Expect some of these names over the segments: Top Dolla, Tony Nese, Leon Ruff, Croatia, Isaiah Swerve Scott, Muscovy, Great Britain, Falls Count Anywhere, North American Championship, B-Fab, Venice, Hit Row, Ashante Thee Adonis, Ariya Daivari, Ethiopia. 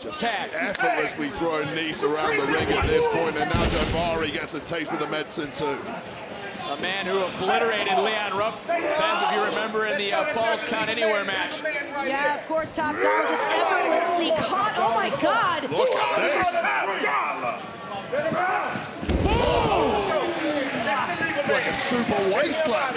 Just tag. Effortlessly throwing Nese around the ring at this point, and now Daivari gets a taste of the medicine too. A man who obliterated Leon Ruff, if you remember, in the Falls Count Anywhere match. Yeah, of course, Top Dolla just effortlessly caught. Oh my God! Look at this! Boom! It's like a super waist slap.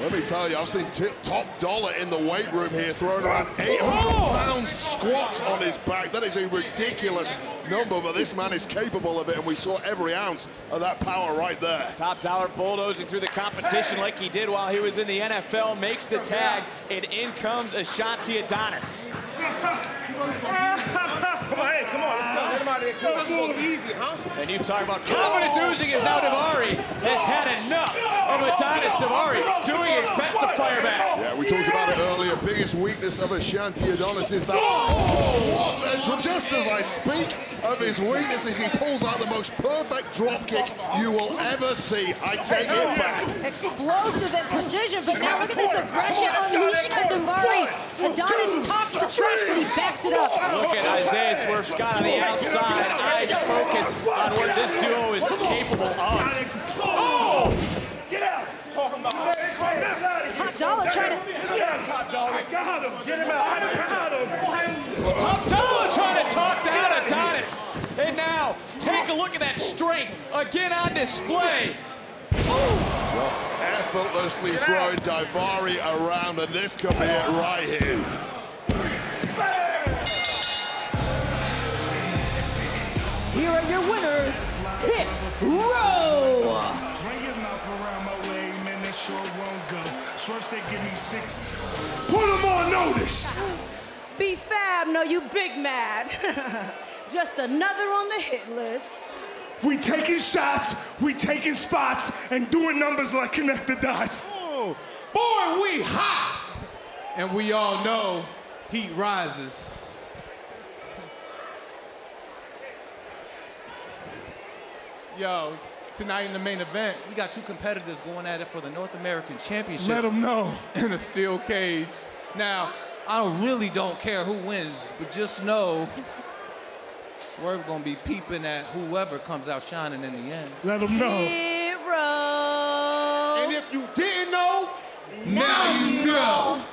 Let me tell you, I've seen Top Dolla in the weight room here throwing around 800-pound squats on his back. That is a ridiculous number, but this man is capable of it, and we saw every ounce of that power right there. Top Dolla bulldozing through the competition like he did while he was in the NFL, makes the tag, and in comes Ashante Adonis. Hey, come on, let's go. Get him out of here. Come on, it's easy, huh? And you talk about confidence oozing is now Daivari has had enough of Adonis Daivari doing his best to fire back. Yeah, we talked about it earlier. Biggest weakness of Ashante Adonis is that. Oh, what? And just as I speak of his weaknesses, he pulls out the most perfect drop kick you will ever see. I take it back. Explosive and precision, but now look at this aggression unleashing on Daivari. Adonis talks the trash, but he backs it up. Look at Isaiah Swerve Scott on the outside. Eyes focused on what this duo is capable of. Oh! Top Dolla trying to. Top Dolla. Got him. Get him out. Top Dolla trying to talk down Adonis. And now, take a look at that strength again on display. Just effortlessly throwing Daivari around, and this could be it right here. Here are your winners, Hit Row! Put them on notice! B-Fab, no, you big mad. Just another on the hit list. We taking shots, we taking spots, and doing numbers like connect the dots. Oh, boy, we hot! And we all know heat rises. Yo, tonight in the main event, we got two competitors going at it for the North American Championship. Let them know. In a steel cage. Now, I really don't care who wins, but just know Swerve gonna be peeping at whoever comes out shining in the end. Let them know. Hero. And if you didn't know, now you know.